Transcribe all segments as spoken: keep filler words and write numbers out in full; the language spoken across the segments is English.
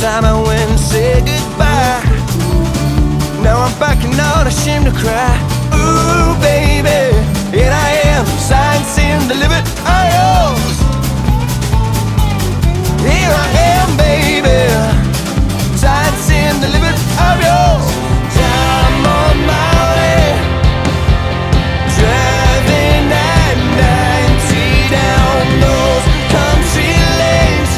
time I went and said goodbye. Now I'm back and not ashamed to cry. Ooh, baby, here I am, signed, sealed, delivered, I yours. Here I am, baby, signed, sealed, delivered, I yours. I'm on my way, driving I ninety down those country lanes,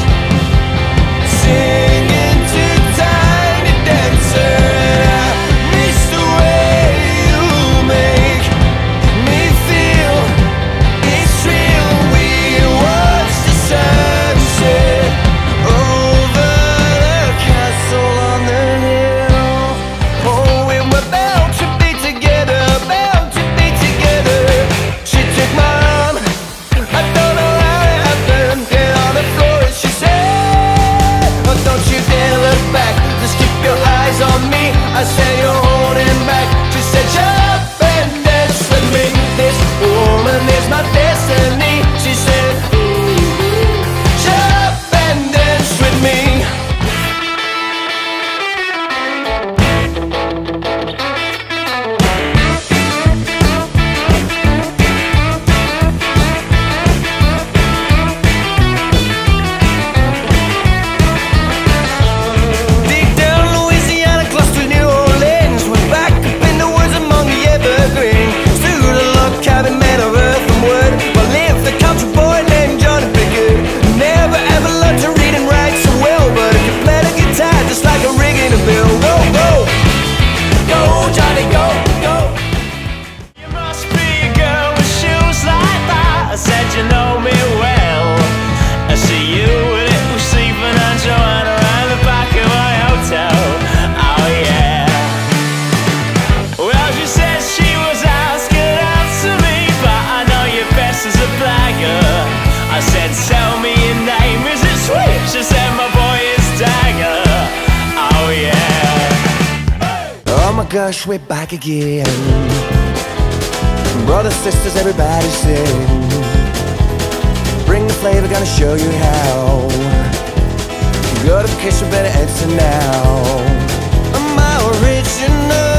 singing to Tiny Dancer, and I miss the way you make me feel. It's real. We watch the sunset over the castle on the hill. Oh, we were bound to be together, bound to be together. She took my arm, I don't know how it happened. Down on the floor and she said, oh, don't you dare look back, just keep your eyes on me. I said you're holding back. She said shut up and dance with me. This woman is my destiny. She said shut up and dance with me. Deep down Louisiana, close to New Orleans, went back up in the woods among the evergreen. Through the log cabin made of earth and wood, where lived a country boy named Johnny Pickett. Never ever learned to read and write so well, but he could play the guitar just like a rig in a bill. Go, go, go, Johnny, go, go. You must be a girl with shoes like that. I said you know me well. I see you with it with Stephen and Joanna around the back of my hotel. Oh yeah. Well, she said she was asking out to me, but I know your best is a blagger. I said tell me your name, is it Swift? She said my boy is Dagger. Oh yeah. Oh my gosh, we're back again. Brothers, sisters, everybody sing. Bring the flavor, gonna show you how. Go to the kitchen, better answer now. I'm my original.